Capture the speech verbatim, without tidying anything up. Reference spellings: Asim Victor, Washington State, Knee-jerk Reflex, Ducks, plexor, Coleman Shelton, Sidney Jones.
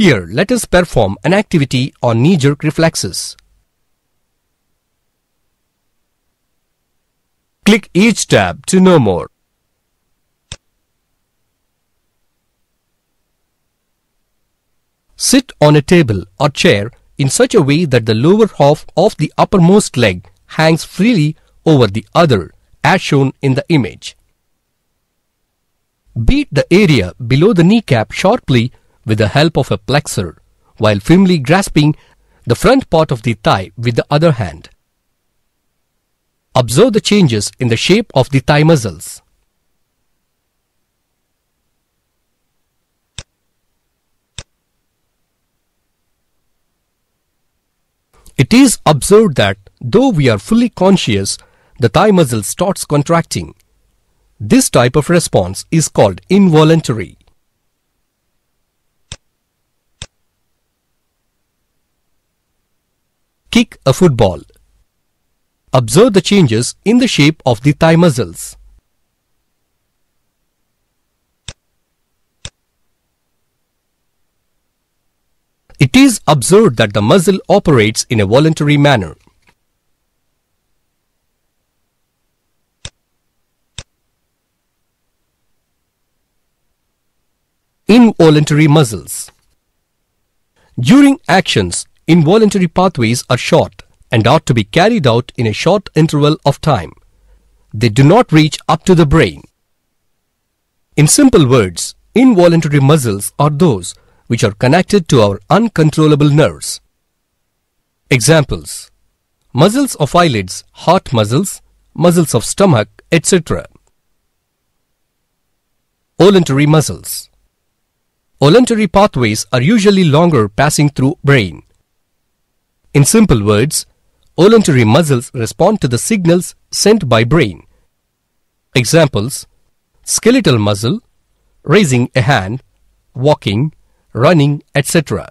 Here, let us perform an activity on knee-jerk reflexes. Click each tab to know more. Sit on a table or chair in such a way that the lower half of the uppermost leg hangs freely over the other, as shown in the image. Beat the area below the kneecap sharply with the help of a plexor, while firmly grasping the front part of the thigh with the other hand. Observe the changes in the shape of the thigh muscles. It is observed that though we are fully conscious, the thigh muscle starts contracting. This type of response is called involuntary. Kick a football. Observe the changes in the shape of the thigh muscles. It is observed that the muscle operates in a voluntary manner. Involuntary muscles. During actions, involuntary pathways are short and ought to be carried out in a short interval of time. They do not reach up to the brain. In simple words, involuntary muscles are those which are connected to our uncontrollable nerves. Examples: muscles of eyelids, heart muscles, muscles of stomach, et cetera. Voluntary muscles. Voluntary pathways are usually longer, passing through brain. In simple words, voluntary muscles respond to the signals sent by brain. Examples: skeletal muscle, raising a hand, walking, running, et cetera.